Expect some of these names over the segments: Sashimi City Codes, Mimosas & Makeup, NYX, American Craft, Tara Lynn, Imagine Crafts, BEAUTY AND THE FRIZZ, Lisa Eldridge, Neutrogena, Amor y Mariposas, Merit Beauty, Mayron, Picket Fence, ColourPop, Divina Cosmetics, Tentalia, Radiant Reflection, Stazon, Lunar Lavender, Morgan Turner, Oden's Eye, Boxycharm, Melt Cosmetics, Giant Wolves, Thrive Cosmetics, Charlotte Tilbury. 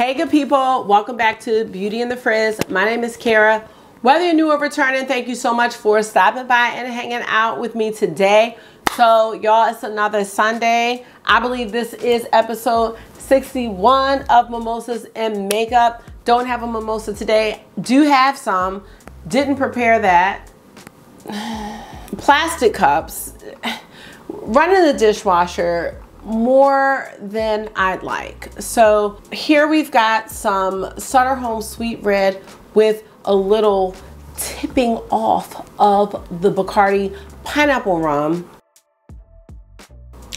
Hey good people, welcome back to Beauty and the Frizz. My name is Kara. Whether you're new or returning, thank you so much for stopping by and hanging out with me today. So y'all, it's another Sunday. I believe this is episode 61 of Mimosas and Makeup. Don't have a mimosa today, do have some, didn't prepare that. Plastic cups, running the dishwasher more than I'd like. So here we've got some Sutter Home Sweet Red with a little tipping off of the Bacardi pineapple rum.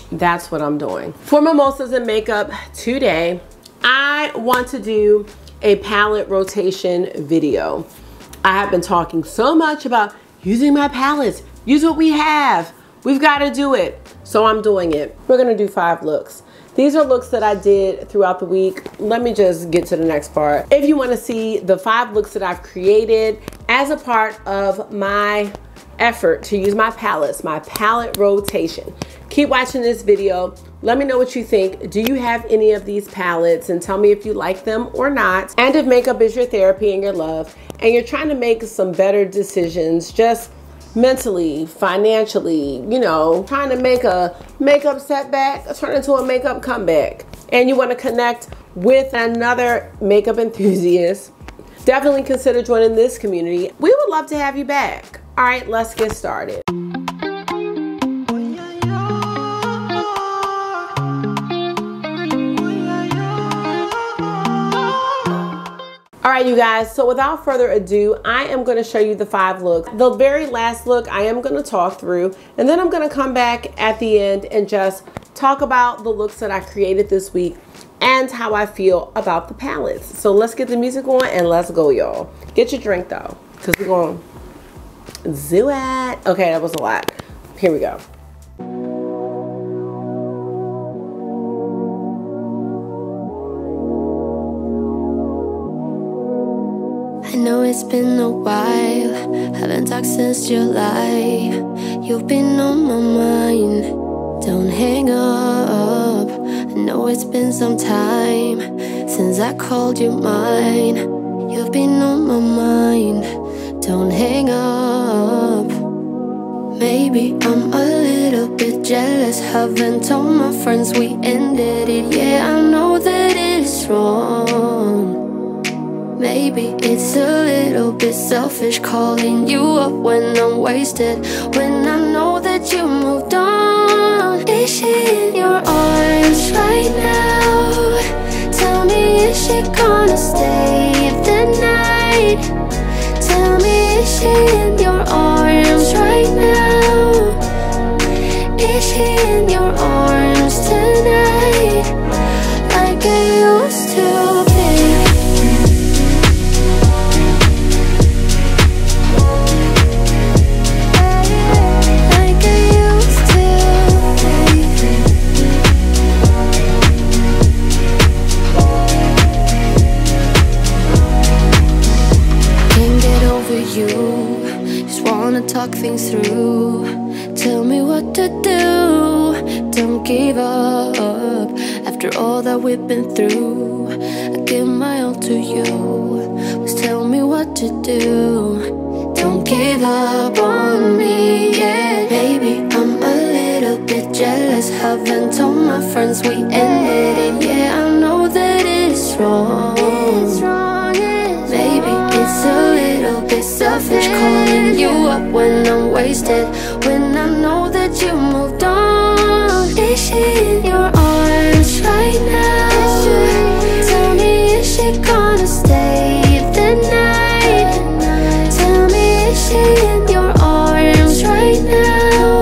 That's what I'm doing. For Mimosas and Makeup today, I want to do a palette rotation video. I have been talking so much about using my palettes, use what we have. We've got to do it. So I'm doing it. We're gonna do 5 looks. These are looks that I did throughout the week. Let me just get to the next part. If you wanna see the 5 looks that I've created as a part of my effort to use my palettes, my palette rotation, keep watching this video. Let me know what you think. Do you have any of these palettes? And tell me if you like them or not. And if makeup is your therapy and your love, and you're trying to make some better decisions, just mentally, financially, you know, trying to make a makeup setback turn into a makeup comeback, and you want to connect with another makeup enthusiast, definitely consider joining this community. We would love to have you back. All right, let's get started. All right, you guys, so without further ado, I am gonna show you the 5 looks. The very last look I am gonna talk through, and then I'm gonna come back at the end and just talk about the looks that I created this week and how I feel about the palettes. So let's get the music on and let's go, y'all. Get your drink though, because we're gonna do it. Okay, that was a lot. Here we go. Know it's been a while, haven't talked since July. You've been on my mind, don't hang up. I know it's been some time since I called you mine. You've been on my mind, don't hang up. Maybe I'm a little bit jealous, haven't told my friends we ended it. Yeah, I know that it's wrong. Maybe it's a little bit selfish calling you up when I'm wasted, when I know that you moved on. Is she in your arms right now? Tell me, is she gonna stay the night? Tell me, is she in your arms right now? Is she in your arms tonight? Like I used to. Talk things through, tell me what to do. Don't give up, after all that we've been through. I give my all to you, please tell me what to do. Don't give up on me yet. Maybe I'm a little bit jealous, haven't told my friends we ended it. Yeah, I know that it's wrong. Maybe it's a little bit selfish calling you up when I'm wasted, when I know that you moved on. Is she in your arms right now? Tell me, is she gonna stay the night? Tell me, is she in your arms right now?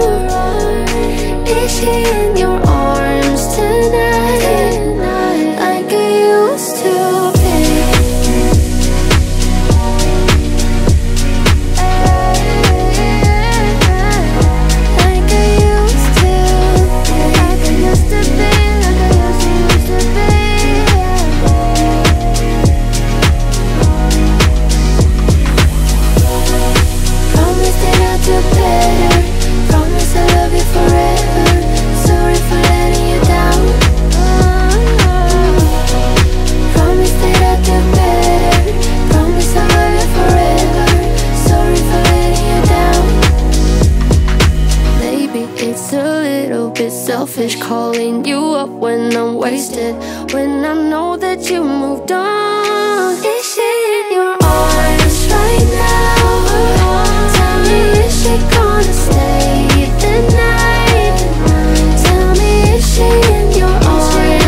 Is she in your arms tonight? Like I used to. selfish, calling you up when I'm wasted, when I know that you moved on. Is she in your arms right now? Tell me, is she gonna stay the night? Tell me, is she in your arms right now?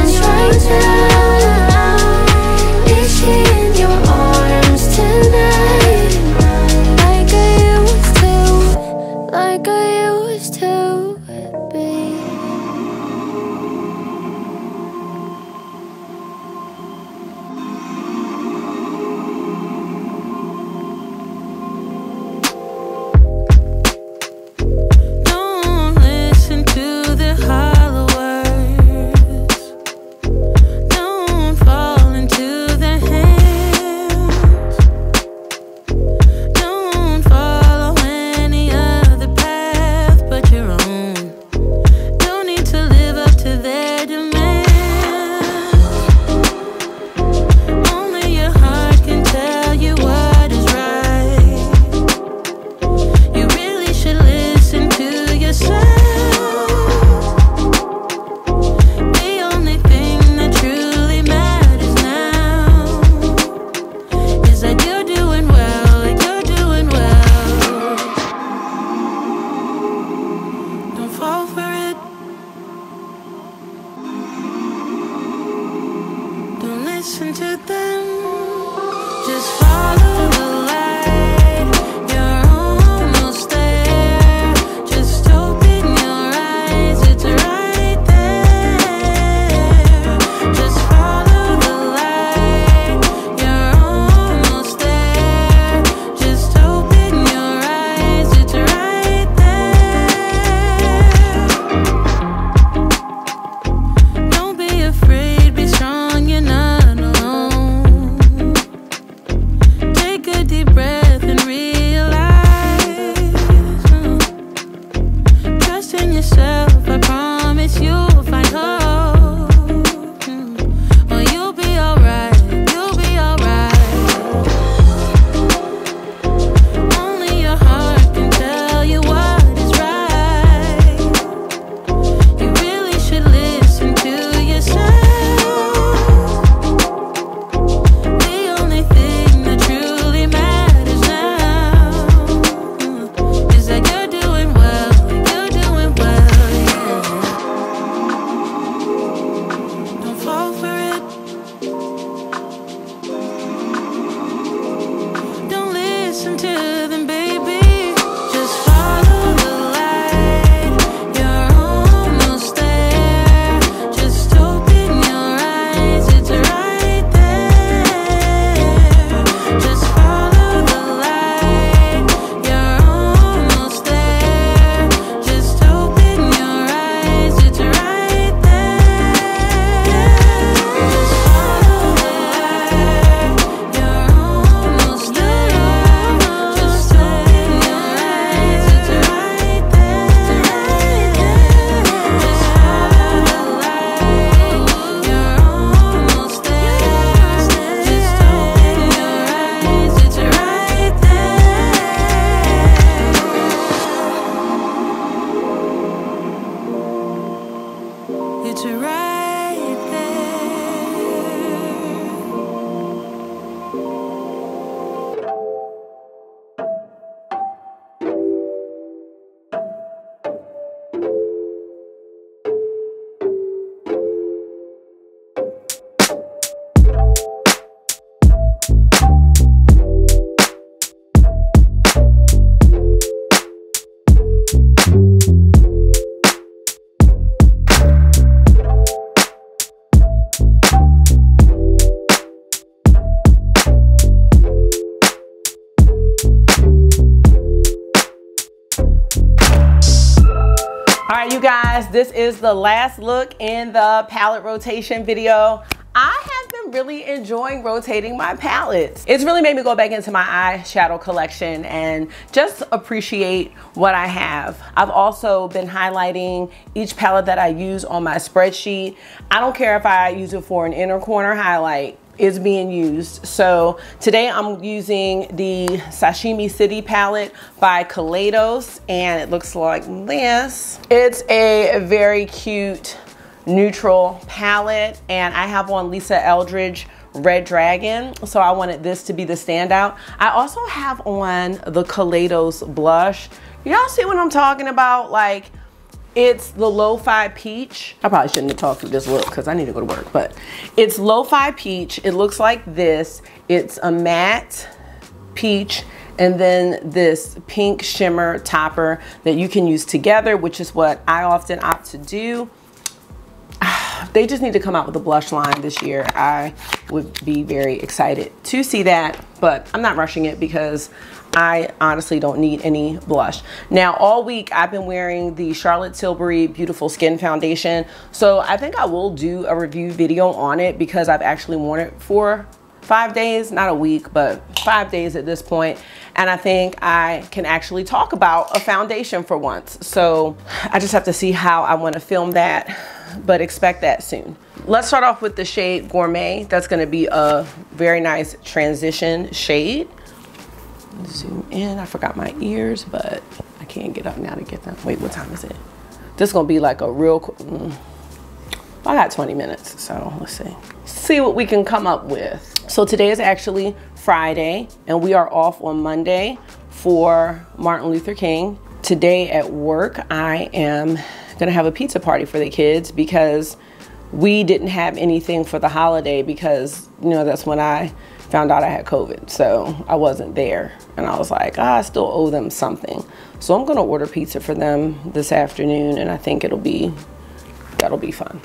This is the last look in the palette rotation video. I have been really enjoying rotating my palettes. It's really made me go back into my eyeshadow collection and just appreciate what I have. I've also been highlighting each palette that I use on my spreadsheet. I don't care if I use it for an inner corner highlight, is being used. So today I'm using the Sashimi City palette by Kaleidos, and it looks like this. It's a very cute neutral palette, and I have on Lisa Eldridge Red Dragon, so I wanted this to be the standout. I also have on the Kaleidos blush. Y'all see what I'm talking about? Like, it's the Lo-Fi Peach. I probably shouldn't have talked through this look because I need to go to work, but it's Lo-Fi Peach. It looks like this. It's a matte peach and then this pink shimmer topper that you can use together, which is what I often opt to do. They just need to come out with a blush line this year. I would be very excited to see that, but I'm not rushing it because I honestly don't need any blush. Now, all week I've been wearing the Charlotte Tilbury Beautiful Skin Foundation. So I think I will do a review video on it because I've actually worn it for 5 days, not a week, but 5 days at this point. And I think I can actually talk about a foundation for once. So I just have to see how I want to film that, but expect that soon. Let's start off with the shade Gourmet. That's gonna be a very nice transition shade. Zoom in, I forgot my ears, but I can't get up now to get them. Wait, what time is it? This is gonna be like a real, I got 20 minutes, so let's see. See what we can come up with. So today is actually Friday, and we are off on Monday for Martin Luther King. Today at work, I am gonna have a pizza party for the kids because we didn't have anything for the holiday because, you know, that's when I found out I had COVID. So I wasn't there, and I was like, I still owe them something. So I'm gonna order pizza for them this afternoon, and I think that'll be fun.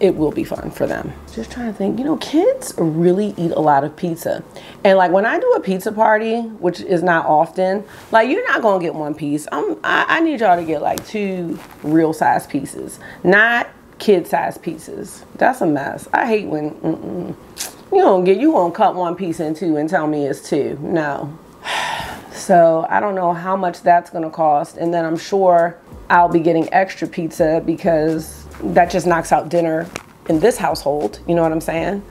It will be fun for them. Just trying to think, you know, kids really eat a lot of pizza. And like when I do a pizza party, which is not often, like you're not gonna get one piece. I need y'all to get like two real size pieces, not kid size pieces. That's a mess. I hate when, you gonna cut one piece in two and tell me it's two, no. So I don't know how much that's gonna cost. And then I'm sure I'll be getting extra pizza because that just knocks out dinner in this household. You know what I'm saying?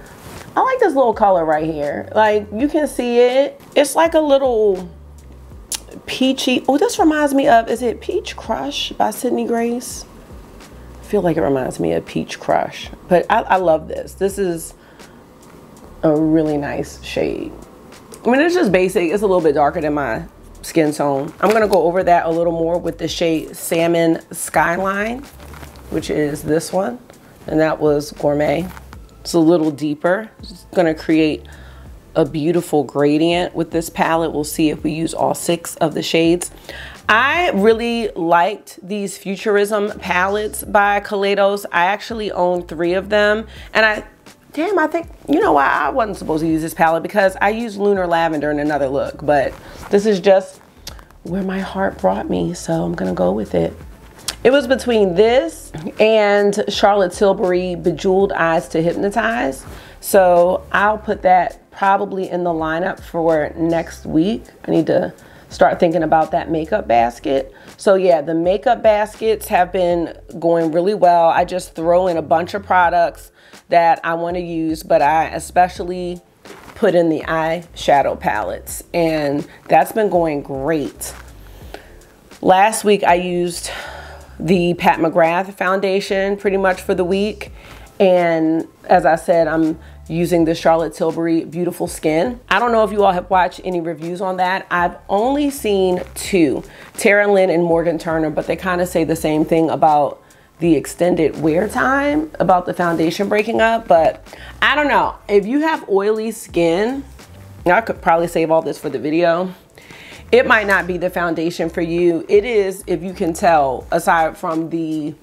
I like this little color right here. Like you can see it. It's like a little peachy. Oh, this reminds me of, is it Peach Crush by Sydney Grace? I feel like it reminds me of Peach Crush, but I love this. This is a really nice shade. I mean, it's just basic. It's a little bit darker than my skin tone. I'm gonna go over that a little more with the shade Salmon Skyline, which is this one, and that was Gourmet. It's a little deeper. It's gonna create a beautiful gradient with this palette. We'll see if we use all six of the shades. I really liked these Futurism palettes by Kaleidos. I actually own 3 of them, and I think, you know why I wasn't supposed to use this palette, because I used Lunar Lavender in another look, but this is just where my heart brought me, so I'm gonna go with it. It was between this and Charlotte Tilbury Bejeweled Eyes to Hypnotize. So I'll put that probably in the lineup for next week. I need to start thinking about that makeup basket. So yeah, the makeup baskets have been going really well. I just throw in a bunch of products that I want to use, but I especially put in the eyeshadow palettes, and that's been going great. Last week I used the Pat McGrath foundation pretty much for the week. And as I said, I'm using the Charlotte Tilbury Beautiful Skin. I don't know if you all have watched any reviews on that. I've only seen 2, Tara Lynn and Morgan Turner, but they kind of say the same thing about the extended wear time, about the foundation breaking up. But I don't know, if you have oily skin, I could probably save all this for the video. It might not be the foundation for you. It is, if you can tell, aside from the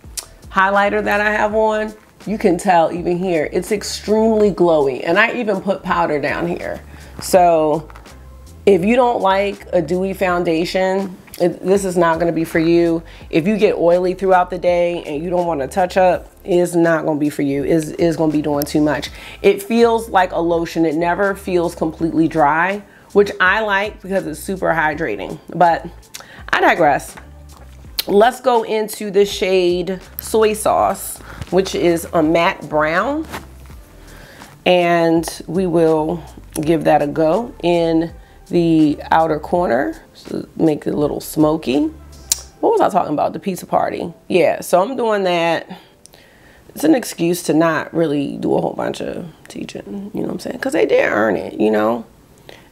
highlighter that I have on, you can tell even here, it's extremely glowy. And I even put powder down here. So if you don't like a dewy foundation, this is not gonna be for you. If you get oily throughout the day and you don't wanna touch up, it's not gonna be for you. It's gonna be doing too much. It feels like a lotion. It never feels completely dry, which I like because it's super hydrating, but I digress. Let's go into the shade Soy Sauce, which is a matte brown. and we will give that a go in the outer corner, so make it a little smoky. What was I talking about? The pizza party. Yeah, so I'm doing that. It's an excuse to not really do a whole bunch of teaching, you know what I'm saying? Because they did earn it, you know?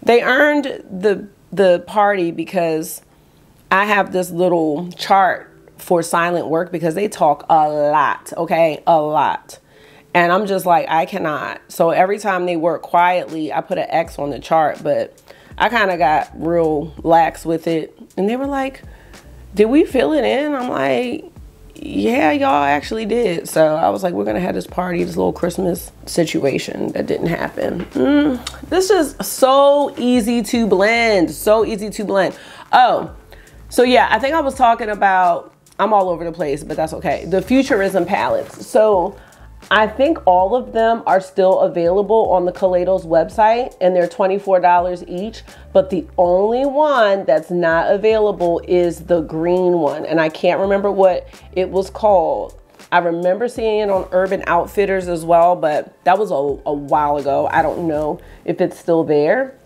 They earned the party because I have this little chart for silent work because they talk a lot, okay? A lot. And I'm just like, I cannot. So every time they work quietly, I put an X on the chart, but I kind of got real lax with it. And they were like, did we fill it in? I'm like, yeah, y'all actually did. So I was like, we're gonna have this party, this little Christmas situation that didn't happen. This is so easy to blend, so easy to blend. Oh, so yeah, I think I was talking about, I'm all over the place, but that's okay. The Futurism palettes. So I think all of them are still available on the Kaleidos website and they're $24 each, but the only one that's not available is the green one. And I can't remember what it was called. I remember seeing it on Urban Outfitters as well, but that was a while ago. I don't know if it's still there,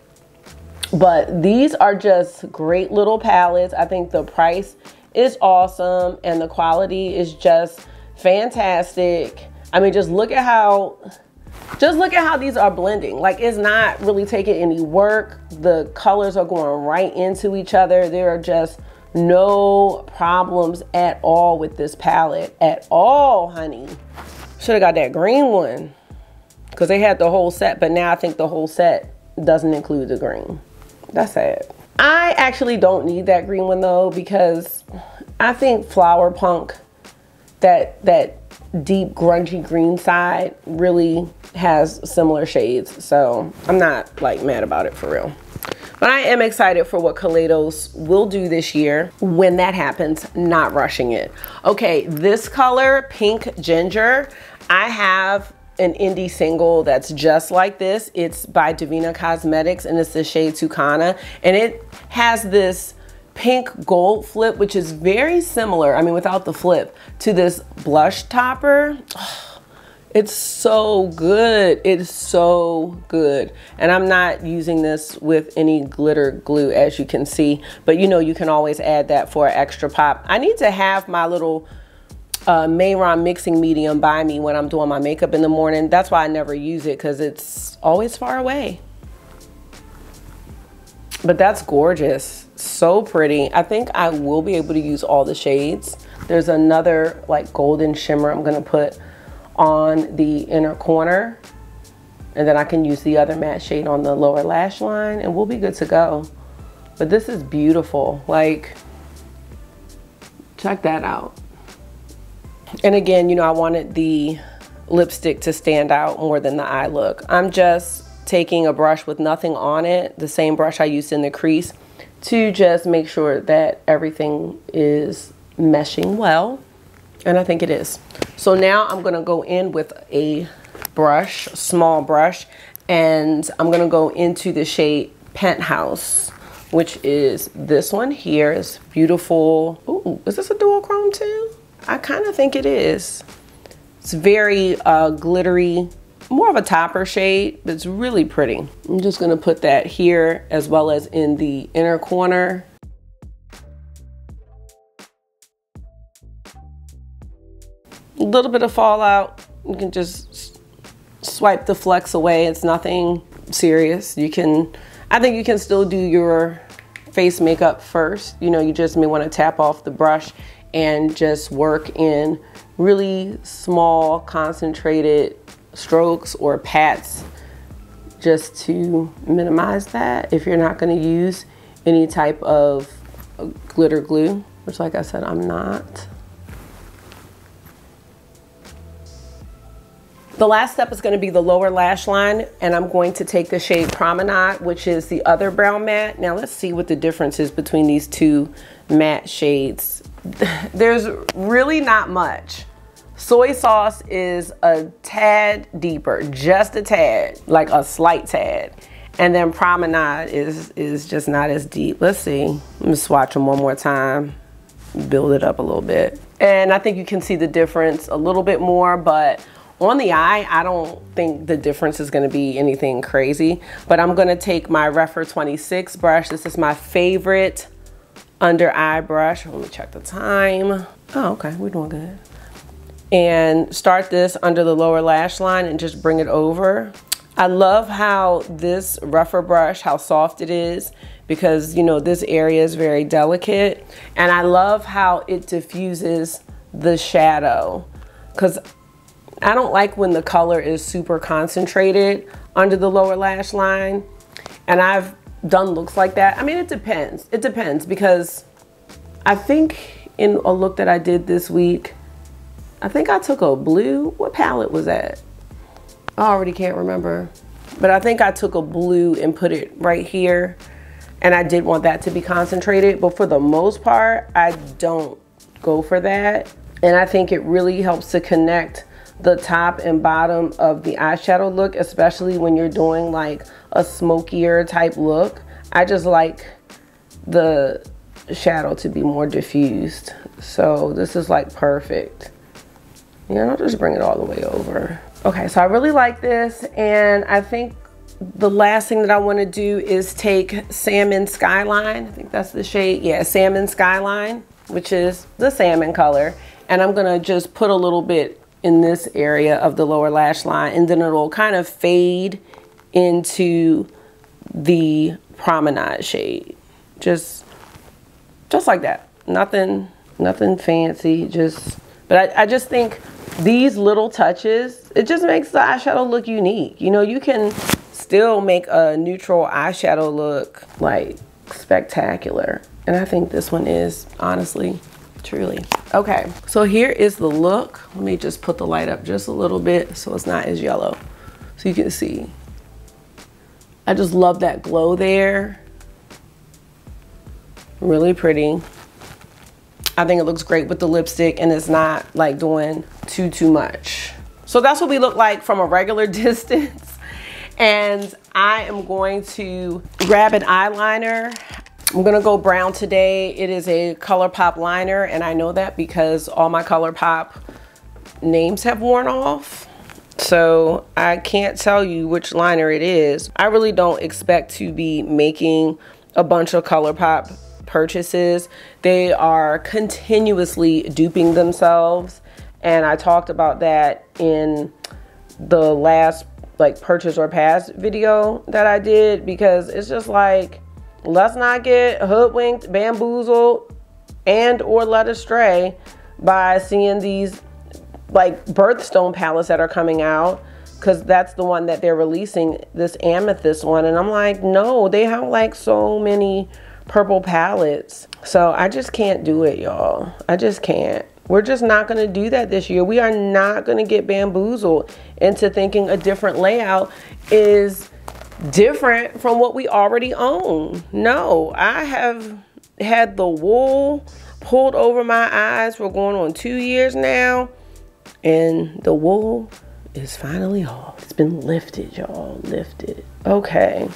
but these are just great little palettes. I think the price is awesome and the quality is just fantastic. I mean, just look at how these are blending. Like, it's not really taking any work. The colors are going right into each other. There are just no problems at all with this palette at all, honey. Should have got that green one because they had the whole set, but now I think the whole set doesn't include the green. That's sad. I actually don't need that green one though, because I think Flower Punk, that deep grungy green side really has similar shades, so I'm not like mad about it for real. But I am excited for what Kaleidos will do this year when that happens, not rushing it. Okay, this color, Pink Ginger, I have an indie single that's just like this. It's by Divina Cosmetics and it's the shade Tucana, and it has this pink gold flip, which is very similar, I mean without the flip, to this blush topper. Oh, it's so good, it's so good. And I'm not using this with any glitter glue, as you can see, but you know, you can always add that for extra pop. I need to have my little Mayron mixing medium by me when I'm doing my makeup in the morning. That's why I never use it, because it's always far away. But that's gorgeous, so pretty. I think I will be able to use all the shades. There's another like golden shimmer I'm gonna put on the inner corner, and then I can use the other matte shade on the lower lash line and we'll be good to go. But this is beautiful, like check that out. And again, you know, I wanted the lipstick to stand out more than the eye look. I'm just taking a brush with nothing on it, the same brush I used in the crease, to just make sure that everything is meshing well, and I think it is. So now I'm gonna go in with a brush, small brush, and I'm gonna go into the shade Penthouse, which is this one here. It's beautiful. Ooh, is this a duochrome too? I kind of think it is. It's very glittery, more of a topper shade, but it's really pretty. I'm just gonna put that here as well as in the inner corner. A little bit of fallout. You can just swipe the flecks away. It's nothing serious. I think you can still do your face makeup first. You know, you just may wanna tap off the brush and just work in really small, concentrated strokes or pats just to minimize that if you're not going to use any type of glitter glue, which like I said, I'm not. The last step is going to be the lower lash line, and I'm going to take the shade Promenade, which is the other brown matte. Now let's see what the difference is between these two matte shades. There's really not much. Soy sauce is a tad deeper, just a tad, like a slight tad. And then Promenade is just not as deep. Let's see, let me swatch them one more time, build it up a little bit. And I think you can see the difference a little bit more, but On the eye, I don't think the difference is gonna be anything crazy, but I'm gonna take my Refer 26 brush. This is my favorite under eye brush. Let me check the time. Oh, okay, we're doing good. And start this under the lower lash line and just bring it over. I love how this rougher brush, how soft it is, because you know this area is very delicate, and I love how it diffuses the shadow, because I don't like when the color is super concentrated under the lower lash line, and I've done looks like that. I mean, it depends, because I think in a look that I did this week, I think I took a blue, what palette was that? I already can't remember. But I think I took a blue and put it right here, and I did want that to be concentrated, but for the most part, I don't go for that. And I think it really helps to connect the top and bottom of the eyeshadow look, especially when you're doing like a smokier type look. I just like the shadow to be more diffused. So this is like perfect. Yeah, I'll just bring it all the way over. Okay, so I really like this, and I think the last thing that I want to do is take Salmon Skyline. I think that's the shade. Yeah, Salmon Skyline, which is the salmon color. And I'm gonna just put a little bit in this area of the lower lash line, and then it'll kind of fade into the Promenade shade. Just like that. Nothing fancy, just, but I just think these little touches, it just makes the eyeshadow look unique. You know, you can still make a neutral eyeshadow look like spectacular. And I think this one is, honestly, truly. Okay, so here is the look. Let me just put the light up just a little bit so it's not as yellow. So you can see. I just love that glow there. Really pretty. I think it looks great with the lipstick, and it's not like doing too much. So that's what we look like from a regular distance. And I am going to grab an eyeliner. I'm gonna go brown today. It is a ColourPop liner, and I know that because all my ColourPop names have worn off. So I can't tell you which liner it is. I really don't expect to be making a bunch of ColourPop purchases. They are continuously duping themselves, and I talked about that in the last like purchase or pass video that I did, because it's just like, let's not get hoodwinked, bamboozled, and or led astray by seeing these like birthstone palettes that are coming out, because that's the one that they're releasing, this amethyst one, and I'm like, no, they have like so many purple palettes. So I just can't do it, y'all. I just can't. We're just not gonna do that this year. We are not gonna get bamboozled into thinking a different layout is different from what we already own. No, I have had the wool pulled over my eyes for going on 2 years now, and the wool is finally off. It's been lifted, y'all, lifted. Okay.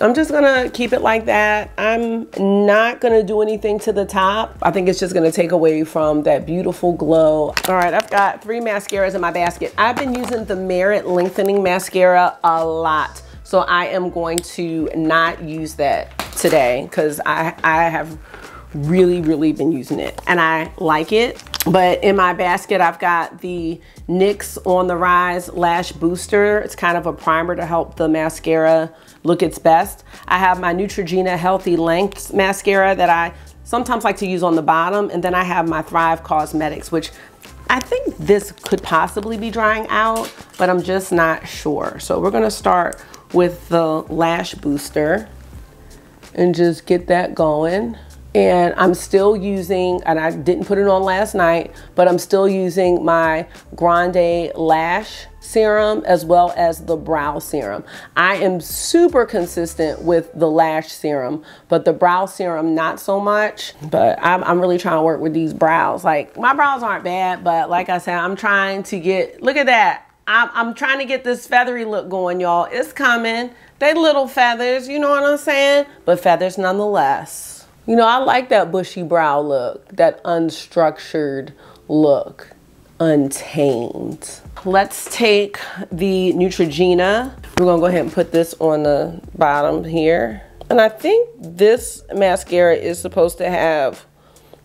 I'm just gonna keep it like that. I'm not gonna do anything to the top. I think it's just gonna take away from that beautiful glow. All right, I've got three mascaras in my basket. I've been using the Merit Lengthening Mascara a lot, so I am going to not use that today, because I have really been using it, and I like it. But in my basket, I've got the NYX On The Rise Lash Booster. It's kind of a primer to help the mascara look its best. I have my Neutrogena Healthy Lengths Mascara that I sometimes like to use on the bottom. And then I have my Thrive Cosmetics, which I think this could possibly be drying out, but I'm just not sure. So we're gonna start with the Lash Booster and just get that going. And I'm still using, and I didn't put it on last night, but I'm still using my Grande Lash Serum as well as the Brow Serum. I am super consistent with the Lash Serum, but the Brow Serum, not so much. But I'm really trying to work with these brows. Like, my brows aren't bad, but like I said, I'm trying to get, look at that. I'm trying to get this feathery look going, y'all. It's coming. They little feathers, you know what I'm saying? But feathers nonetheless. You know, I like that bushy brow look, that unstructured look. Untamed. Let's take the Neutrogena. We're gonna go ahead and put this on the bottom here. And I think this mascara is supposed to have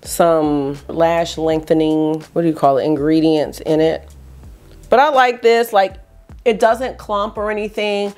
some lash lengthening, what do you call it, ingredients in it. But I like this, like it doesn't clump or anything,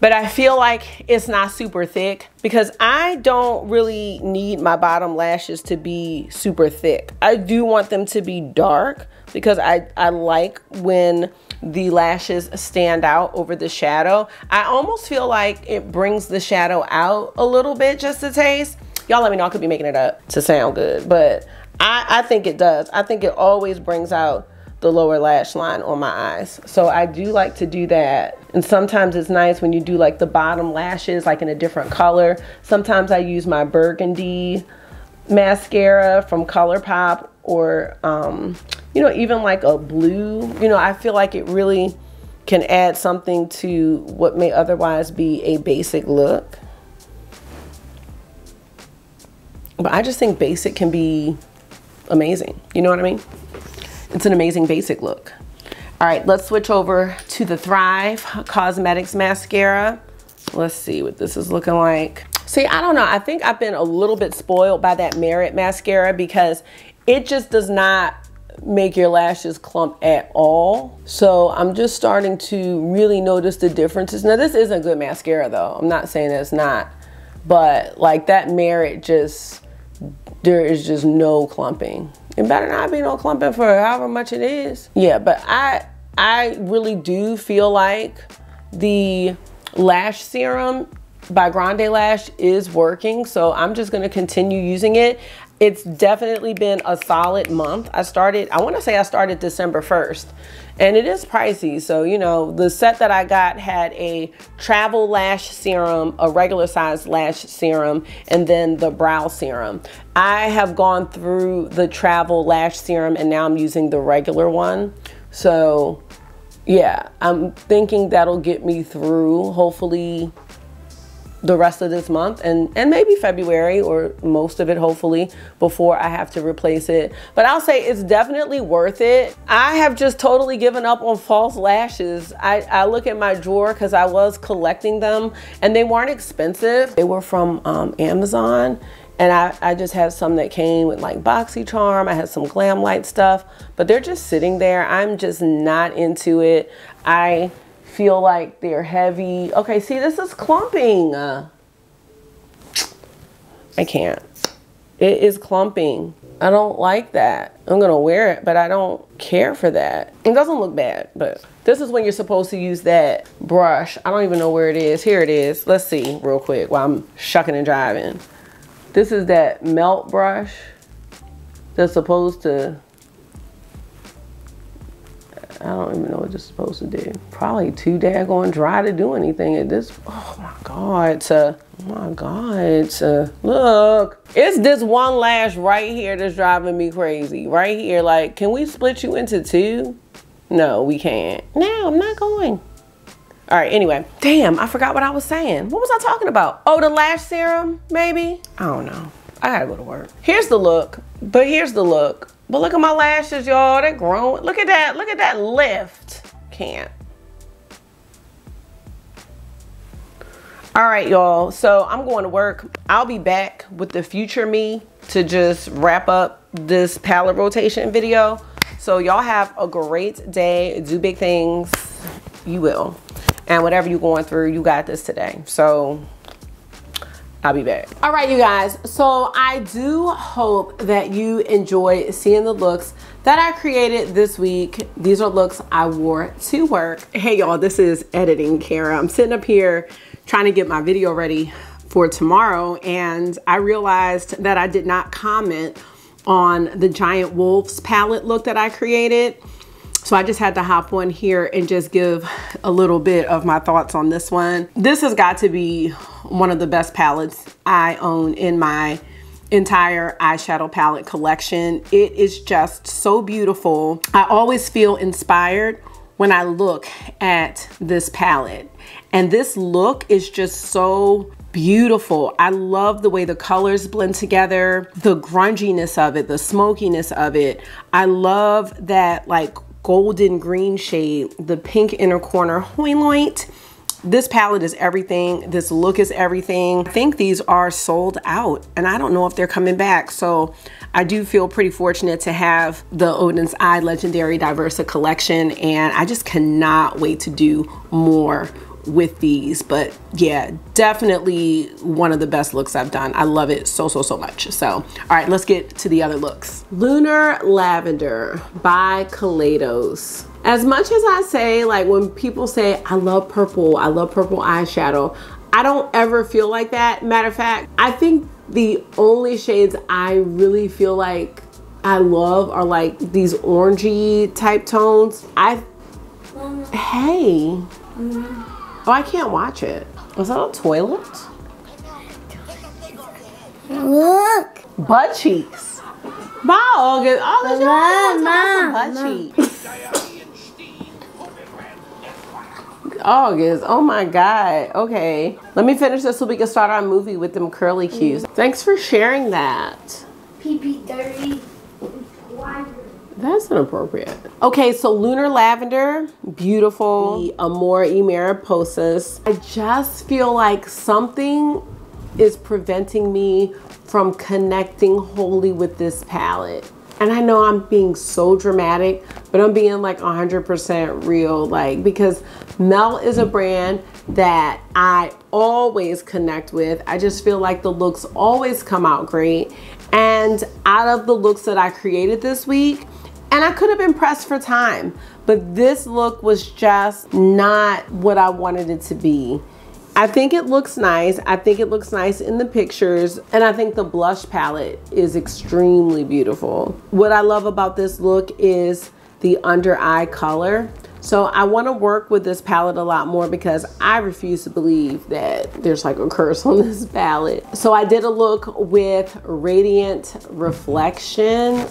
but I feel like it's not super thick because I don't really need my bottom lashes to be super thick. I do want them to be dark because I like when the lashes stand out over the shadow. I almost feel like it brings the shadow out a little bit, just a taste. Y'all let me know, I could be making it up to sound good, but I think it does. I think it always brings out the lower lash line on my eyes. So I do like to do that. And sometimes it's nice when you do like the bottom lashes, like in a different color. Sometimes I use my burgundy mascara from ColourPop, or you know, even like a blue. You know, I feel like it really can add something to what may otherwise be a basic look. But I just think basic can be amazing. You know what I mean? It's an amazing basic look. All right, let's switch over to the Thrive Cosmetics mascara. Let's see what this is looking like. See, I don't know. I think I've been a little bit spoiled by that Merit mascara because it just does not make your lashes clump at all. So I'm just starting to really notice the differences. Now, this is a good mascara though. I'm not saying that it's not, but like that Merit, just, there is just no clumping. It better not be no clumping for however much it is. Yeah, but I really do feel like the lash serum by Grande Lash is working, so I'm just gonna continue using it. It's definitely been a solid month. I wanna say I started December 1st, and it is pricey. So, you know, the set that I got had a travel lash serum, a regular size lash serum, and then the brow serum. I have gone through the travel lash serum and now I'm using the regular one. So yeah, I'm thinking that'll get me through hopefully the rest of this month and maybe February, or most of it hopefully, before I have to replace it. But I'll say it's definitely worth it. I have just totally given up on false lashes. I look at my drawer because I was collecting them and they weren't expensive. They were from Amazon, and I just had some that came with like Boxycharm. I had some Glam Light stuff, but they're just sitting there. I'm just not into it. I feel like they're heavy. Okay, see, this is clumping. I can't. It is clumping. I don't like that. I'm gonna wear it, but I don't care for that. It doesn't look bad, but this is when you're supposed to use that brush. I don't even know where it is. Here it is. Let's see real quick while I'm shucking and driving. This is that melt brush that's supposed to, I don't even know what this is supposed to do. Probably too daggone dry to do anything at this. Oh my God. Look, it's this one lash right here that's driving me crazy. Right here, like, can we split you into two? No, we can't. No, I'm not going. All right, anyway. Damn, I forgot what I was saying. What was I talking about? Oh, the lash serum, maybe? I don't know. I gotta go to work. Here's the look, but here's the look. But look at my lashes, y'all, they're growing. Look at that lift. Can't. All right, y'all, so I'm going to work. I'll be back with the future me to just wrap up this palette rotation video. So y'all have a great day, do big things, you will. And whatever you're going through, you got this today. So I'll be back. All right, you guys. So I do hope that you enjoy seeing the looks that I created this week. These are looks I wore to work. Hey y'all, this is editing Kara. I'm sitting up here trying to get my video ready for tomorrow, and I realized that I did not comment on the Giant Wolves palette look that I created. So I just had to hop on here and just give a little bit of my thoughts on this one. This has got to be one of the best palettes I own in my entire eyeshadow palette collection. It is just so beautiful. I always feel inspired when I look at this palette. And this look is just so beautiful. I love the way the colors blend together, the grunginess of it, the smokiness of it. I love that like golden green shade, the pink inner corner hoilite. This palette is everything. This look is everything. I think these are sold out and I don't know if they're coming back. So I do feel pretty fortunate to have the Oden's Eye Legendary Diversa collection, and I just cannot wait to do more with these. But yeah, definitely one of the best looks I've done. I love it so, so, so much. So, all right, let's get to the other looks. Lunar Lavender by Kaleidos. As much as I say, like when people say, I love purple eyeshadow, I don't ever feel like that. Matter of fact, I think the only shades I really feel like I love are like these orangey type tones. Hey. Oh, I can't watch it. Was that a toilet? Look. Butt cheeks. By August, all the butt cheeks. August, oh my God. Okay, let me finish this so we can start our movie with them curly cues. Thanks for sharing that. PP dirty. That's inappropriate. Okay, so Lunar Lavender, beautiful. The Amor y Mariposas. I just feel like something is preventing me from connecting wholly with this palette. And I know I'm being so dramatic, but I'm being like 100% real, like, because Melt is a brand that I always connect with. I just feel like the looks always come out great. And out of the looks that I created this week, and I could have been pressed for time, but this look was just not what I wanted it to be. I think it looks nice. I think it looks nice in the pictures. And I think the blush palette is extremely beautiful. What I love about this look is the under eye color. So I want to work with this palette a lot more because I refuse to believe that there's like a curse on this palette. So I did a look with Radiant Reflection.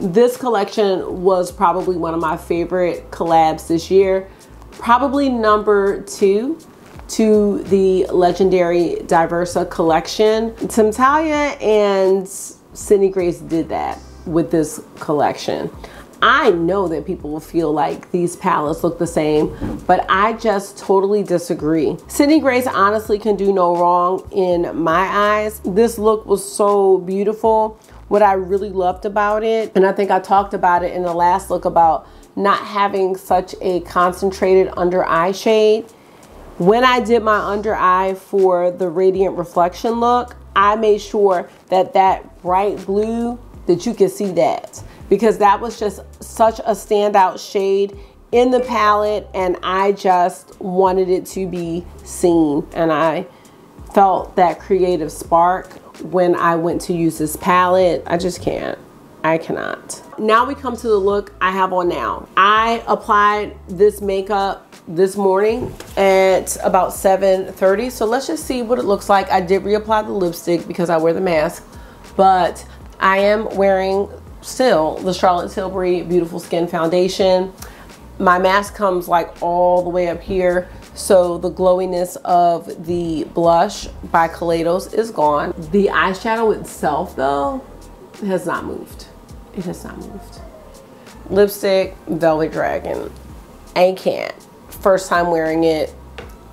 This collection was probably one of my favorite collabs this year. Probably number 2 to the Legendary Diversa collection. Tentalia and Sydney Grace did that with this collection. I know that people will feel like these palettes look the same, but I just totally disagree. Sydney Grace honestly can do no wrong in my eyes. This look was so beautiful. What I really loved about it, and I think I talked about it in the last look about not having such a concentrated under eye shade. When I did my under eye for the Radiant Reflection look, I made sure that that bright blue, that you could see that, because that was just such a standout shade in the palette, and I just wanted it to be seen. And I felt that creative spark when I went to use this palette. I just can't. I cannot. Now we come to the look I have on now. I applied this makeup this morning at about 7:30. So let's just see what it looks like. I did reapply the lipstick because I wear the mask, but I am wearing still the Charlotte Tilbury Beautiful Skin Foundation. My mask comes like all the way up here. So the glowiness of the blush by Kaleidos is gone. The eyeshadow itself though, it has not moved. It has not moved. Lipstick, Velvet Dragon. I can't. First time wearing it.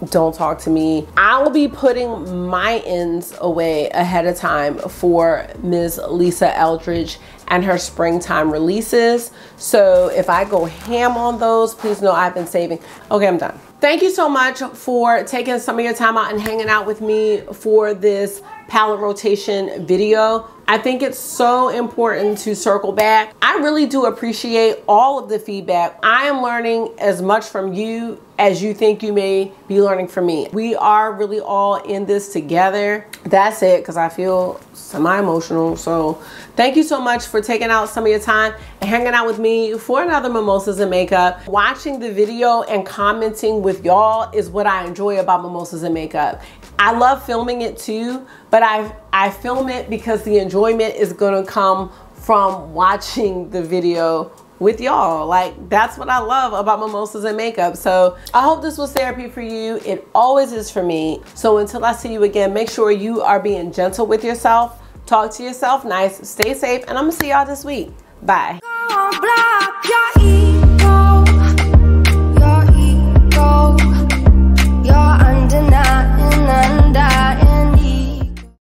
Don't talk to me. I will be putting my ends away ahead of time for Ms. Lisa Eldridge and her springtime releases. So if I go ham on those, please know I've been saving. Okay, I'm done. Thank you so much for taking some of your time out and hanging out with me for this palette rotation video. I think it's so important to circle back. I really do appreciate all of the feedback. I am learning as much from you as you think you may be learning from me. We are really all in this together. That's it, because I feel semi-emotional. So thank you so much for taking out some of your time and hanging out with me for another Mimosas and Makeup. Watching the video and commenting with y'all is what I enjoy about Mimosas and Makeup. I love filming it too, but I film it because the enjoyment is gonna come from watching the video with y'all. Like, that's what I love about Mimosas and Makeup. So I hope this was therapy for you. It always is for me. So until I see you again, make sure you are being gentle with yourself. Talk to yourself nice. Stay safe. And I'm going to see y'all this week. Bye.